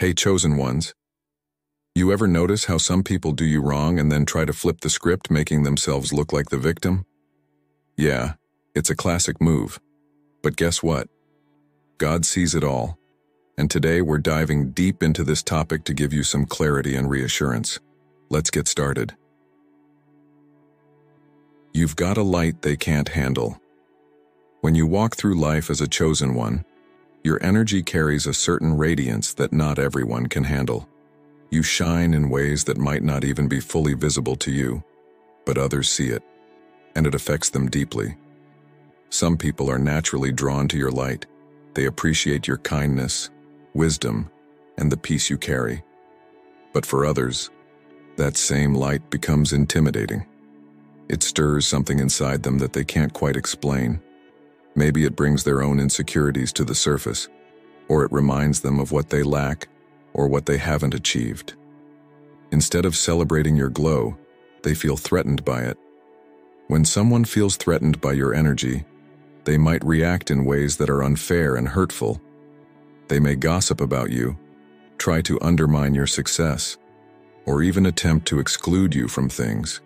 Hey, chosen ones. You ever notice how some people do you wrong and then try to flip the script, making themselves look like the victim? Yeah, it's a classic move. But guess what? God sees it all. And today we're diving deep into this topic to give you some clarity and reassurance. Let's get started. You've got a light they can't handle. When you walk through life as a chosen one, your energy carries a certain radiance that not everyone can handle. You shine in ways that might not even be fully visible to you, but others see it, and it affects them deeply. Some people are naturally drawn to your light. They appreciate your kindness, wisdom, and the peace you carry. But for others, that same light becomes intimidating. It stirs something inside them that they can't quite explain. Maybe it brings their own insecurities to the surface, or it reminds them of what they lack or what they haven't achieved. Instead of celebrating your glow, they feel threatened by it. When someone feels threatened by your energy, they might react in ways that are unfair and hurtful. They may gossip about you, try to undermine your success, or even attempt to exclude you from things.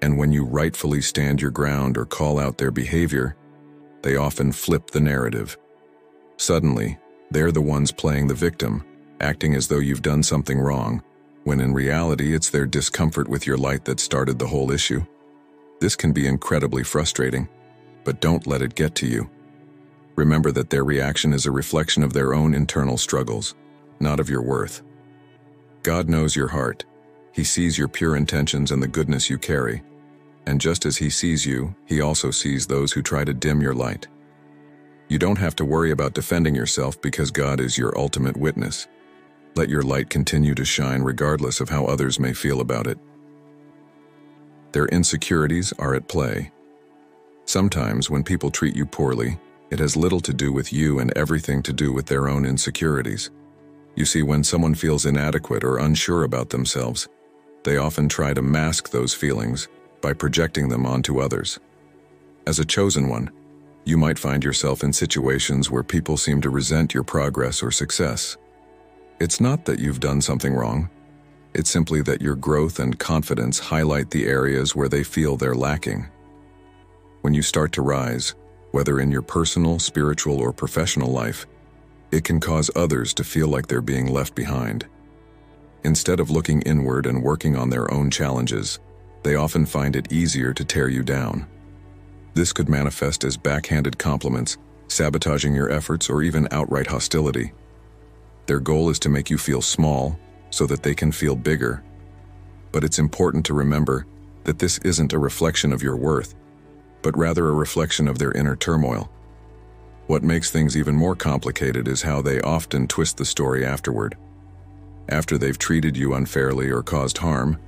And when you rightfully stand your ground or call out their behavior, they often flip the narrative. Suddenly, they're the ones playing the victim, acting as though you've done something wrong, when in reality it's their discomfort with your light that started the whole issue. This can be incredibly frustrating, but don't let it get to you. Remember that their reaction is a reflection of their own internal struggles, not of your worth. God knows your heart. He sees your pure intentions and the goodness you carry. And just as he sees you, he also sees those who try to dim your light. You don't have to worry about defending yourself because God is your ultimate witness. Let your light continue to shine regardless of how others may feel about it. Their insecurities are at play. Sometimes when people treat you poorly, it has little to do with you and everything to do with their own insecurities. You see, when someone feels inadequate or unsure about themselves, they often try to mask those feelings by projecting them onto others. As a chosen one, you might find yourself in situations where people seem to resent your progress or success. It's not that you've done something wrong. It's simply that your growth and confidence highlight the areas where they feel they're lacking. When you start to rise, whether in your personal, spiritual, or professional life, it can cause others to feel like they're being left behind. Instead of looking inward and working on their own challenges, they often find it easier to tear you down. This could manifest as backhanded compliments, sabotaging your efforts, or even outright hostility. Their goal is to make you feel small so that they can feel bigger. But it's important to remember that this isn't a reflection of your worth, but rather a reflection of their inner turmoil. What makes things even more complicated is how they often twist the story afterward. After they've treated you unfairly or caused harm,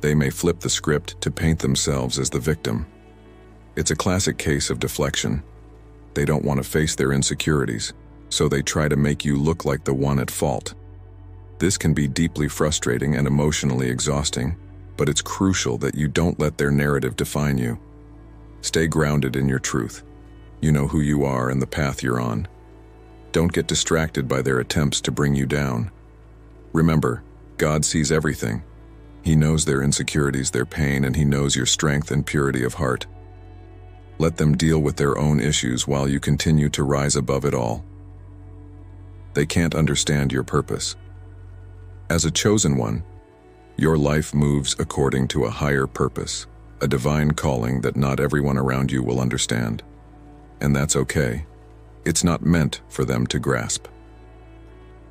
they may flip the script to paint themselves as the victim. It's a classic case of deflection. They don't want to face their insecurities, so they try to make you look like the one at fault. This can be deeply frustrating and emotionally exhausting, but it's crucial that you don't let their narrative define you. Stay grounded in your truth. You know who you are and the path you're on. Don't get distracted by their attempts to bring you down. Remember, God sees everything. He knows their insecurities, their pain, and he knows your strength and purity of heart. Let them deal with their own issues while you continue to rise above it all. They can't understand your purpose. As a chosen one, your life moves according to a higher purpose, a divine calling that not everyone around you will understand. And that's okay. It's not meant for them to grasp.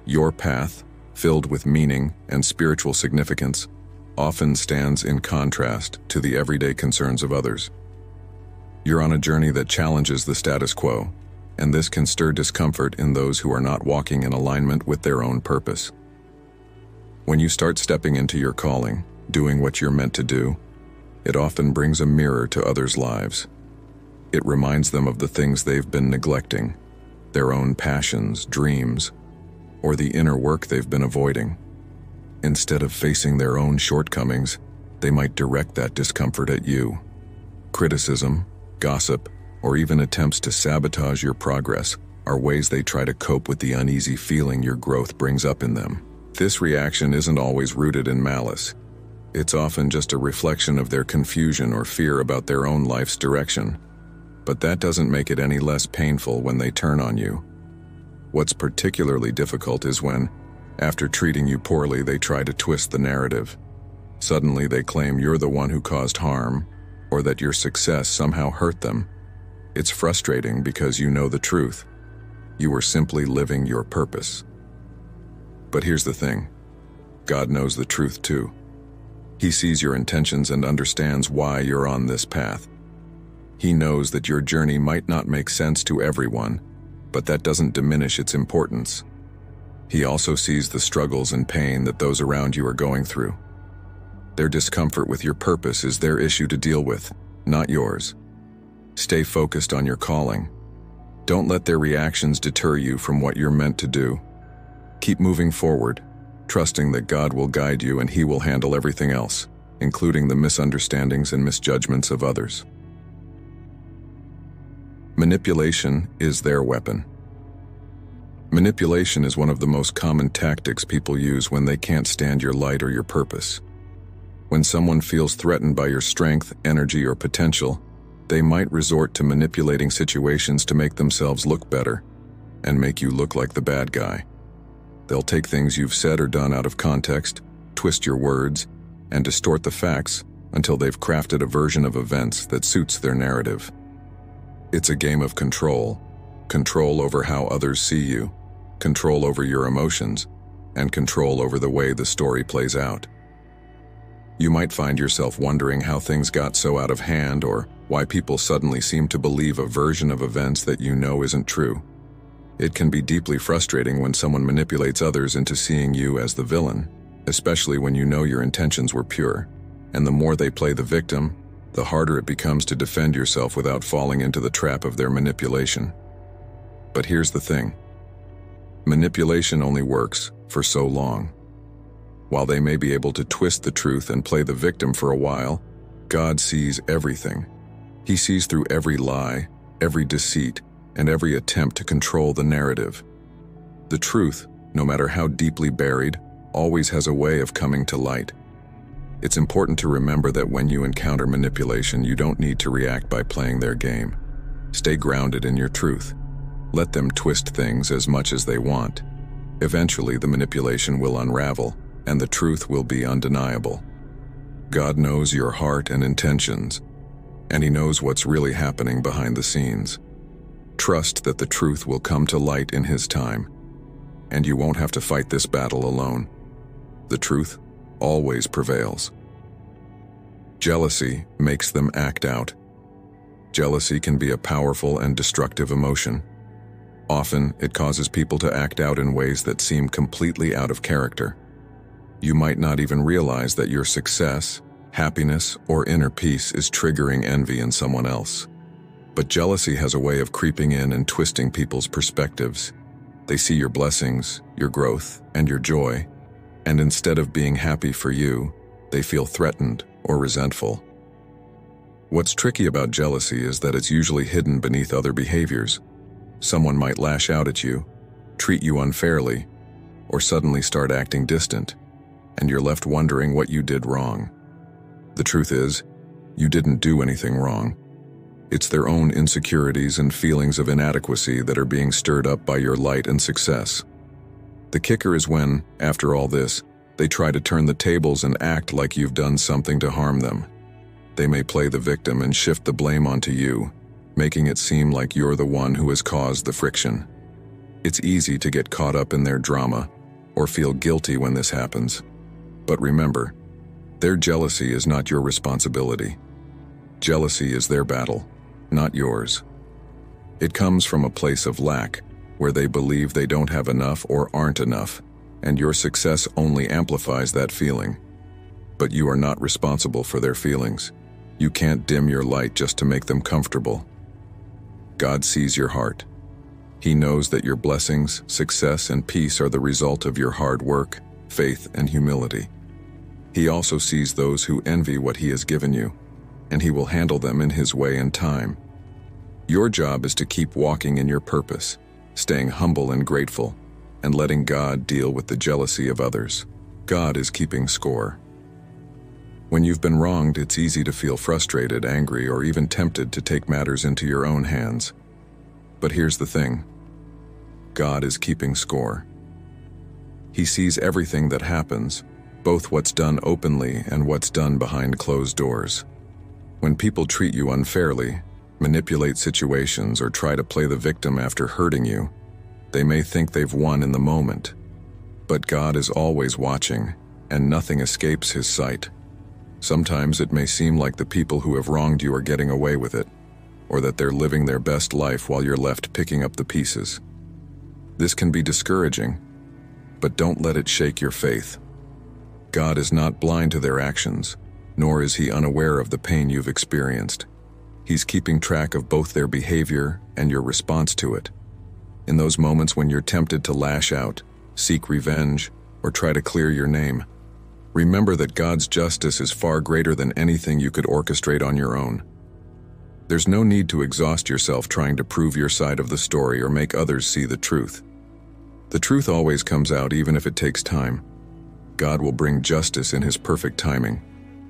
Your path, filled with meaning and spiritual significance, often stands in contrast to the everyday concerns of others. You're on a journey that challenges the status quo, and this can stir discomfort in those who are not walking in alignment with their own purpose. When you start stepping into your calling, doing what you're meant to do, it often brings a mirror to others' lives. It reminds them of the things they've been neglecting, their own passions, dreams, or the inner work they've been avoiding. Instead of facing their own shortcomings, they might direct that discomfort at you. Criticism, gossip, or even attempts to sabotage your progress are ways they try to cope with the uneasy feeling your growth brings up in them. this reaction isn't always rooted in malice. It's often just a reflection of their confusion or fear about their own life's direction. But that doesn't make it any less painful when they turn on you. What's particularly difficult is when, after treating you poorly, they try to twist the narrative. Suddenly they claim you're the one who caused harm, or that your success somehow hurt them. It's frustrating because you know the truth. You were simply living your purpose. But here's the thing. God knows the truth too. He sees your intentions and understands why you're on this path. He knows that your journey might not make sense to everyone, but that doesn't diminish its importance. He also sees the struggles and pain that those around you are going through. Their discomfort with your purpose is their issue to deal with, not yours. Stay focused on your calling. Don't let their reactions deter you from what you're meant to do. Keep moving forward, trusting that God will guide you and He will handle everything else, including the misunderstandings and misjudgments of others. Manipulation is their weapon. Manipulation is one of the most common tactics people use when they can't stand your light or your purpose. When someone feels threatened by your strength, energy, or potential, they might resort to manipulating situations to make themselves look better and make you look like the bad guy. They'll take things you've said or done out of context, twist your words, and distort the facts until they've crafted a version of events that suits their narrative. It's a game of control. Control over how others see you, control over your emotions, and control over the way the story plays out. You might find yourself wondering how things got so out of hand or why people suddenly seem to believe a version of events that you know isn't true. It can be deeply frustrating when someone manipulates others into seeing you as the villain, especially when you know your intentions were pure. And the more they play the victim, the harder it becomes to defend yourself without falling into the trap of their manipulation. But here's the thing. Manipulation only works for so long. While they may be able to twist the truth and play the victim for a while, God sees everything. He sees through every lie, every deceit, and every attempt to control the narrative. The truth, no matter how deeply buried, always has a way of coming to light. It's important to remember that when you encounter manipulation, you don't need to react by playing their game. Stay grounded in your truth. Let them twist things as much as they want. Eventually, the manipulation will unravel, and the truth will be undeniable. God knows your heart and intentions, and He knows what's really happening behind the scenes. Trust that the truth will come to light in His time, and you won't have to fight this battle alone. The truth always prevails. Jealousy makes them act out. Jealousy can be a powerful and destructive emotion. Often, it causes people to act out in ways that seem completely out of character. You might not even realize that your success, happiness, or inner peace is triggering envy in someone else. But jealousy has a way of creeping in and twisting people's perspectives. They see your blessings, your growth, and your joy, and instead of being happy for you, they feel threatened or resentful. What's tricky about jealousy is that it's usually hidden beneath other behaviors. Someone might lash out at you, treat you unfairly, or suddenly start acting distant, and you're left wondering what you did wrong. The truth is, you didn't do anything wrong. It's their own insecurities and feelings of inadequacy that are being stirred up by your light and success. The kicker is when, after all this, they try to turn the tables and act like you've done something to harm them. They may play the victim and shift the blame onto you, making it seem like you're the one who has caused the friction. It's easy to get caught up in their drama or feel guilty when this happens. But remember, their jealousy is not your responsibility. Jealousy is their battle, not yours. It comes from a place of lack, where they believe they don't have enough or aren't enough, and your success only amplifies that feeling. But you are not responsible for their feelings. You can't dim your light just to make them comfortable. God sees your heart. He knows that your blessings, success, and peace are the result of your hard work, faith, and humility. He also sees those who envy what He has given you, and He will handle them in His way and time. Your job is to keep walking in your purpose, staying humble and grateful, and letting God deal with the jealousy of others. God is keeping score. When you've been wronged, it's easy to feel frustrated, angry, or even tempted to take matters into your own hands. But here's the thing. God is keeping score. He sees everything that happens, both what's done openly and what's done behind closed doors. When people treat you unfairly, manipulate situations, or try to play the victim after hurting you, they may think they've won in the moment. But God is always watching, and nothing escapes His sight. Sometimes it may seem like the people who have wronged you are getting away with it, or that they're living their best life while you're left picking up the pieces. This can be discouraging, but don't let it shake your faith. God is not blind to their actions, nor is He unaware of the pain you've experienced. He's keeping track of both their behavior and your response to it. In those moments when you're tempted to lash out, seek revenge, or try to clear your name, remember that God's justice is far greater than anything you could orchestrate on your own. There's no need to exhaust yourself trying to prove your side of the story or make others see the truth. The truth always comes out, even if it takes time. God will bring justice in His perfect timing.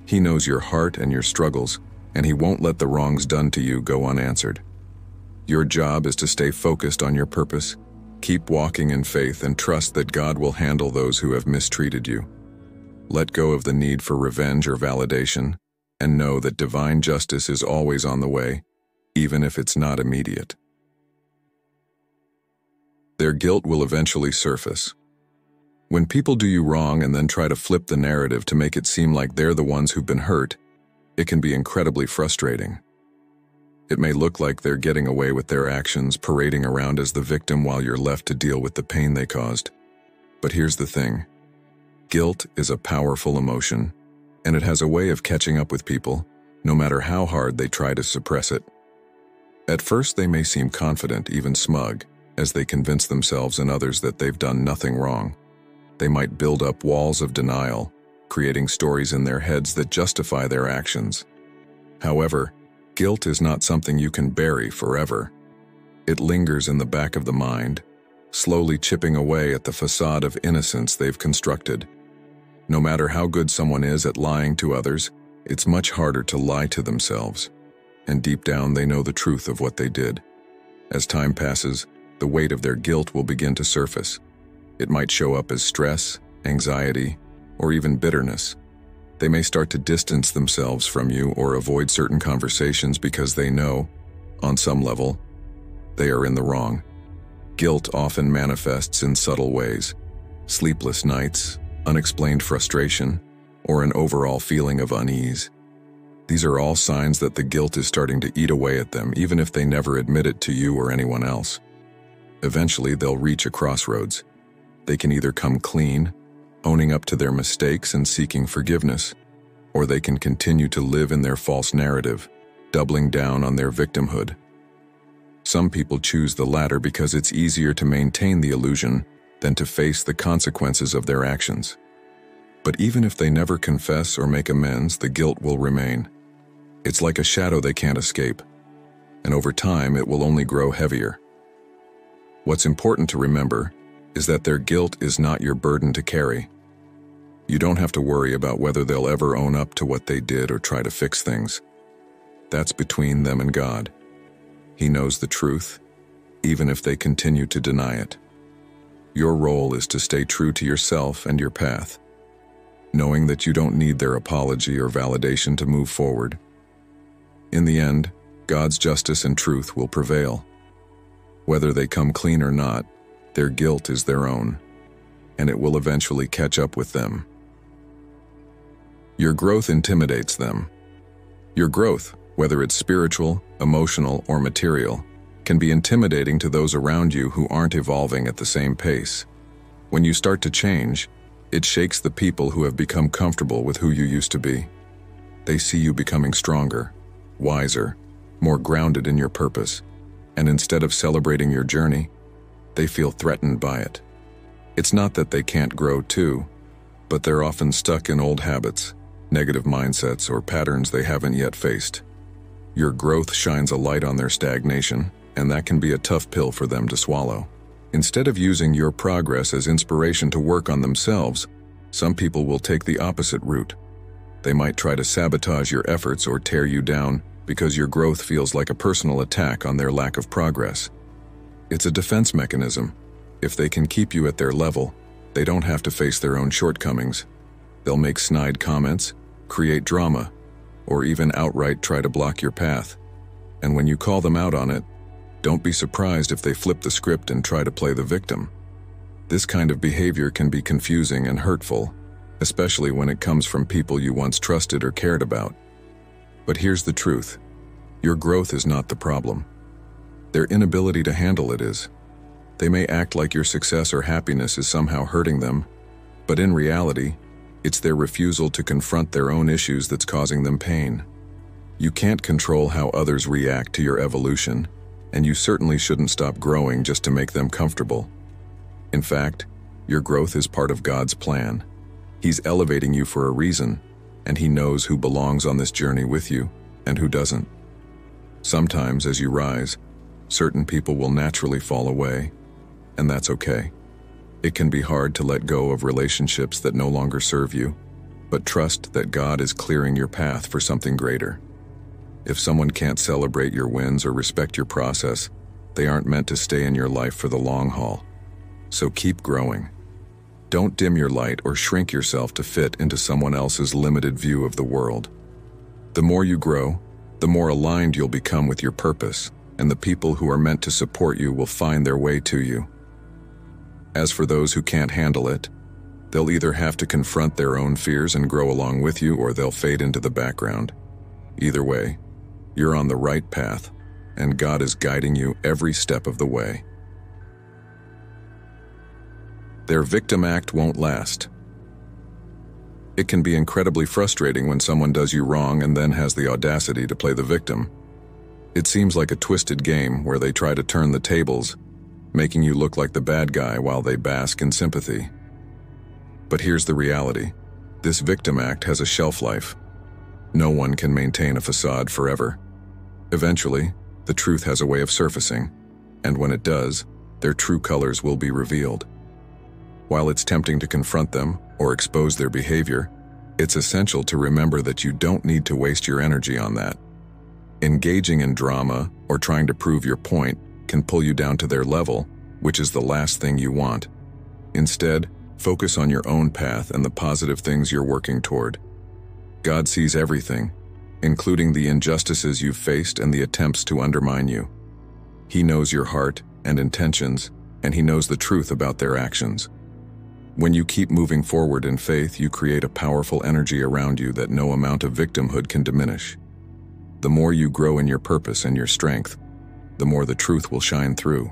He knows your heart and your struggles, and He won't let the wrongs done to you go unanswered. Your job is to stay focused on your purpose, keep walking in faith, and trust that God will handle those who have mistreated you. Let go of the need for revenge or validation, and know that divine justice is always on the way, even if it's not immediate. Their guilt will eventually surface. When people do you wrong and then try to flip the narrative to make it seem like they're the ones who've been hurt, it can be incredibly frustrating. It may look like they're getting away with their actions, parading around as the victim while you're left to deal with the pain they caused. But here's the thing. Guilt is a powerful emotion, and it has a way of catching up with people, no matter how hard they try to suppress it. At first, they may seem confident, even smug, as they convince themselves and others that they've done nothing wrong. They might build up walls of denial, creating stories in their heads that justify their actions. However, guilt is not something you can bury forever. It lingers in the back of the mind, slowly chipping away at the facade of innocence they've constructed. No matter how good someone is at lying to others, it's much harder to lie to themselves, and deep down they know the truth of what they did. As time passes, the weight of their guilt will begin to surface. It might show up as stress, anxiety, or even bitterness. They may start to distance themselves from you or avoid certain conversations because they know, on some level, they are in the wrong. Guilt often manifests in subtle ways: sleepless nights, unexplained frustration, or an overall feeling of unease. These are all signs that the guilt is starting to eat away at them, even if they never admit it to you or anyone else. Eventually, they'll reach a crossroads. They can either come clean, owning up to their mistakes and seeking forgiveness, or they can continue to live in their false narrative, doubling down on their victimhood. Some people choose the latter because it's easier to maintain the illusion than to face the consequences of their actions. But even if they never confess or make amends, the guilt will remain. It's like a shadow they can't escape, and over time it will only grow heavier. What's important to remember is that their guilt is not your burden to carry. You don't have to worry about whether they'll ever own up to what they did or try to fix things. That's between them and God. He knows the truth, even if they continue to deny it. Your role is to stay true to yourself and your path, knowing that you don't need their apology or validation to move forward. In the end, God's justice and truth will prevail. Whether they come clean or not, their guilt is their own, and it will eventually catch up with them. Your growth intimidates them. Your growth, whether it's spiritual, emotional, or material, can be intimidating to those around you who aren't evolving at the same pace. When you start to change, it shakes the people who have become comfortable with who you used to be. They see you becoming stronger, wiser, more grounded in your purpose, and instead of celebrating your journey, they feel threatened by it. It's not that they can't grow too, but they're often stuck in old habits, negative mindsets, or patterns they haven't yet faced. Your growth shines a light on their stagnation, and that can be a tough pill for them to swallow. Instead of using your progress as inspiration to work on themselves, some people will take the opposite route. They might try to sabotage your efforts or tear you down because your growth feels like a personal attack on their lack of progress. It's a defense mechanism. If they can keep you at their level, they don't have to face their own shortcomings. They'll make snide comments, create drama, or even outright try to block your path. And when you call them out on it, don't be surprised if they flip the script and try to play the victim. This kind of behavior can be confusing and hurtful, especially when it comes from people you once trusted or cared about. But here's the truth. Your growth is not the problem. Their inability to handle it is. They may act like your success or happiness is somehow hurting them, but in reality, it's their refusal to confront their own issues that's causing them pain. You can't control how others react to your evolution, and you certainly shouldn't stop growing just to make them comfortable. In fact, your growth is part of God's plan. He's elevating you for a reason, and He knows who belongs on this journey with you and who doesn't. Sometimes, as you rise, certain people will naturally fall away, and that's okay. It can be hard to let go of relationships that no longer serve you, but trust that God is clearing your path for something greater. If someone can't celebrate your wins or respect your process, they aren't meant to stay in your life for the long haul. So keep growing. Don't dim your light or shrink yourself to fit into someone else's limited view of the world. The more you grow, the more aligned you'll become with your purpose, and the people who are meant to support you will find their way to you. As for those who can't handle it, they'll either have to confront their own fears and grow along with you, or they'll fade into the background. Either way, you're on the right path, and God is guiding you every step of the way. Their victim act won't last. It can be incredibly frustrating when someone does you wrong and then has the audacity to play the victim. It seems like a twisted game where they try to turn the tables, making you look like the bad guy while they bask in sympathy. But here's the reality. This victim act has a shelf life. No one can maintain a facade forever. Eventually, the truth has a way of surfacing, and when it does, their true colors will be revealed. While it's tempting to confront them or expose their behavior, it's essential to remember that you don't need to waste your energy on that. Engaging in drama or trying to prove your point can pull you down to their level, which is the last thing you want. Instead, focus on your own path and the positive things you're working toward. God sees everything, including the injustices you've faced and the attempts to undermine you. He knows your heart and intentions, and He knows the truth about their actions. When you keep moving forward in faith, you create a powerful energy around you that no amount of victimhood can diminish. The more you grow in your purpose and your strength, the more the truth will shine through.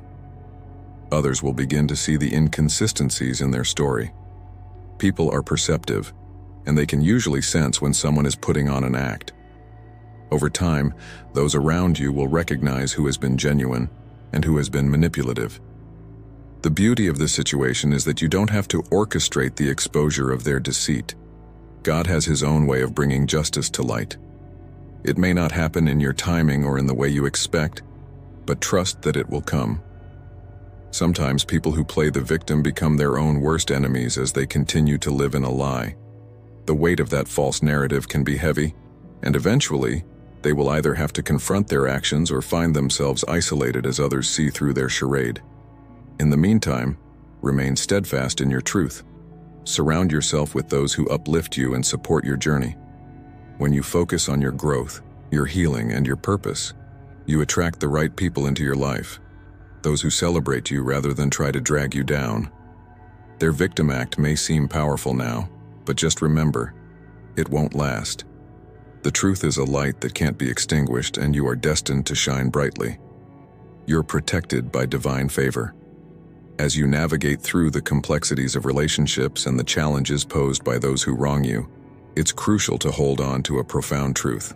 Others will begin to see the inconsistencies in their story. People are perceptive, and they can usually sense when someone is putting on an act. Over time, those around you will recognize who has been genuine and who has been manipulative. The beauty of this situation is that you don't have to orchestrate the exposure of their deceit. God has His own way of bringing justice to light. It may not happen in your timing or in the way you expect, but trust that it will come. Sometimes people who play the victim become their own worst enemies as they continue to live in a lie. The weight of that false narrative can be heavy, and eventually, they will either have to confront their actions or find themselves isolated as others see through their charade. In the meantime, remain steadfast in your truth. Surround yourself with those who uplift you and support your journey. When you focus on your growth, your healing, and your purpose, you attract the right people into your life, those who celebrate you rather than try to drag you down. Their victim act may seem powerful now, but just remember, it won't last. The truth is a light that can't be extinguished, and you are destined to shine brightly. You're protected by divine favor. As you navigate through the complexities of relationships and the challenges posed by those who wrong you, it's crucial to hold on to a profound truth.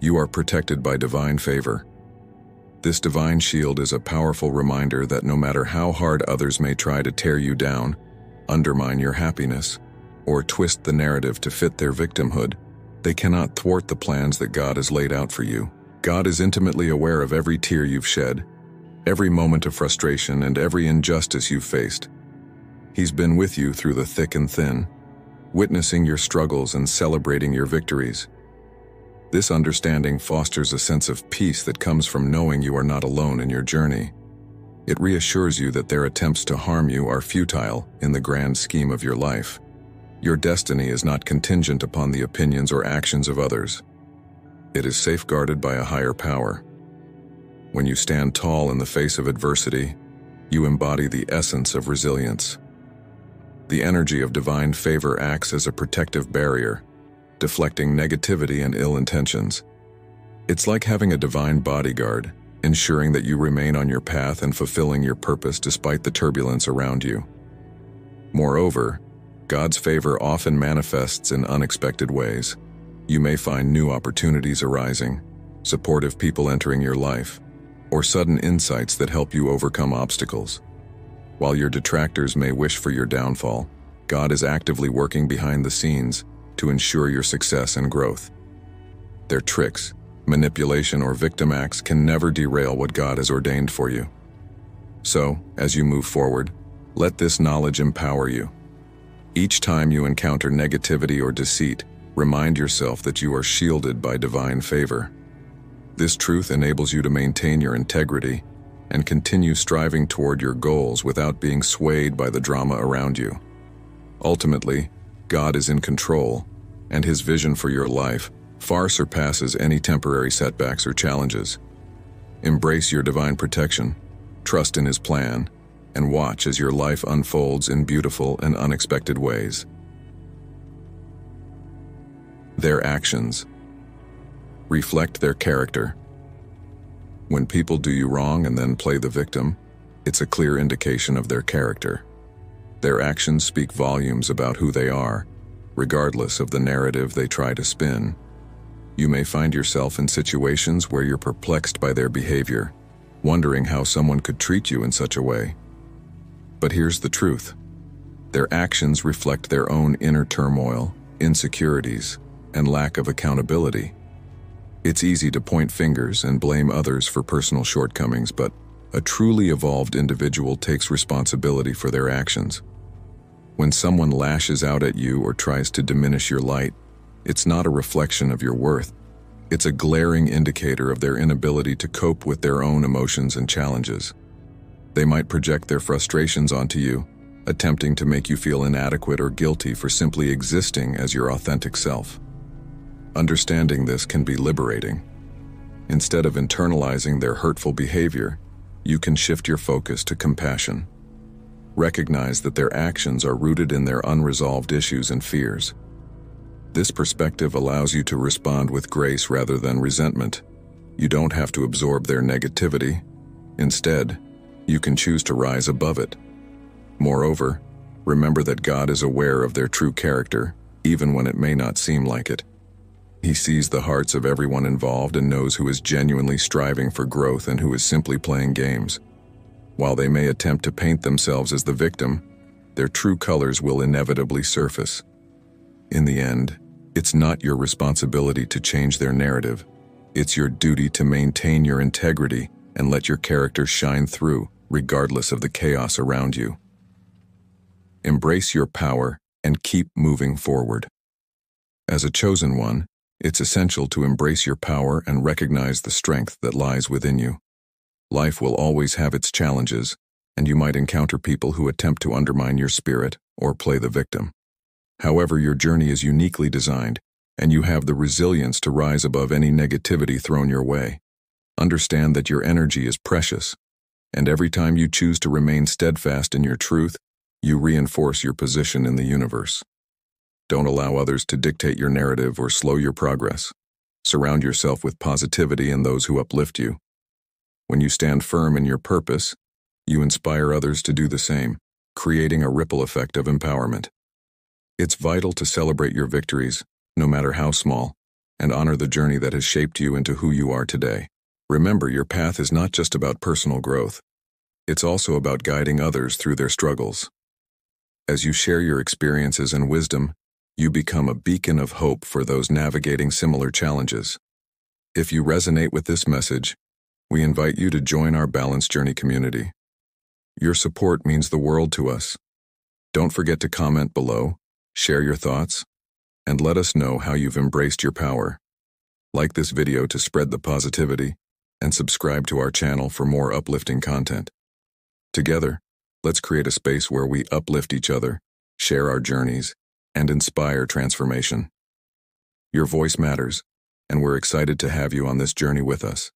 You are protected by divine favor. This divine shield is a powerful reminder that no matter how hard others may try to tear you down, undermine your happiness, or twist the narrative to fit their victimhood, they cannot thwart the plans that God has laid out for you. God is intimately aware of every tear you've shed, every moment of frustration and every injustice you've faced. He's been with you through the thick and thin, witnessing your struggles and celebrating your victories. This understanding fosters a sense of peace that comes from knowing you are not alone in your journey. It reassures you that their attempts to harm you are futile in the grand scheme of your life. Your destiny is not contingent upon the opinions or actions of others. It is safeguarded by a higher power. When you stand tall in the face of adversity, you embody the essence of resilience. The energy of divine favor acts as a protective barrier, deflecting negativity and ill intentions. It's like having a divine bodyguard, ensuring that you remain on your path and fulfilling your purpose despite the turbulence around you. Moreover, God's favor often manifests in unexpected ways. You may find new opportunities arising, supportive people entering your life, or sudden insights that help you overcome obstacles. While your detractors may wish for your downfall, God is actively working behind the scenes to ensure your success and growth. Their tricks, manipulation, or victim acts can never derail what God has ordained for you. So, as you move forward, let this knowledge empower you. Each time you encounter negativity or deceit, remind yourself that you are shielded by divine favor. This truth enables you to maintain your integrity and continue striving toward your goals without being swayed by the drama around you. Ultimately, God is in control, and His vision for your life far surpasses any temporary setbacks or challenges. Embrace your divine protection, trust in His plan, and watch as your life unfolds in beautiful and unexpected ways. Their actions reflect their character. When people do you wrong and then play the victim, it's a clear indication of their character. Their actions speak volumes about who they are, regardless of the narrative they try to spin. You may find yourself in situations where you're perplexed by their behavior, wondering how someone could treat you in such a way. But here's the truth. Their actions reflect their own inner turmoil, insecurities, and lack of accountability. It's easy to point fingers and blame others for personal shortcomings, but a truly evolved individual takes responsibility for their actions. When someone lashes out at you or tries to diminish your light, it's not a reflection of your worth. It's a glaring indicator of their inability to cope with their own emotions and challenges. They might project their frustrations onto you, attempting to make you feel inadequate or guilty for simply existing as your authentic self. Understanding this can be liberating. Instead of internalizing their hurtful behavior, you can shift your focus to compassion. Recognize that their actions are rooted in their unresolved issues and fears. This perspective allows you to respond with grace rather than resentment. You don't have to absorb their negativity. Instead, you can choose to rise above it. Moreover, remember that God is aware of their true character, even when it may not seem like it. He sees the hearts of everyone involved and knows who is genuinely striving for growth and who is simply playing games. While they may attempt to paint themselves as the victim, their true colors will inevitably surface. In the end, it's not your responsibility to change their narrative. It's your duty to maintain your integrity and let your character shine through, regardless of the chaos around you. Embrace your power and keep moving forward. As a chosen one, it's essential to embrace your power and recognize the strength that lies within you. Life will always have its challenges, and you might encounter people who attempt to undermine your spirit or play the victim. However, your journey is uniquely designed, and you have the resilience to rise above any negativity thrown your way. Understand that your energy is precious, and every time you choose to remain steadfast in your truth, you reinforce your position in the universe. Don't allow others to dictate your narrative or slow your progress. Surround yourself with positivity and those who uplift you. When you stand firm in your purpose, you inspire others to do the same, creating a ripple effect of empowerment. It's vital to celebrate your victories, no matter how small, and honor the journey that has shaped you into who you are today. Remember, your path is not just about personal growth. It's also about guiding others through their struggles. As you share your experiences and wisdom, you become a beacon of hope for those navigating similar challenges. If you resonate with this message, we invite you to join our Balance Journey community. Your support means the world to us. Don't forget to comment below, share your thoughts, and let us know how you've embraced your power. Like this video to spread the positivity, and subscribe to our channel for more uplifting content. Together, let's create a space where we uplift each other, share our journeys, and inspire transformation. Your voice matters, and we're excited to have you on this journey with us.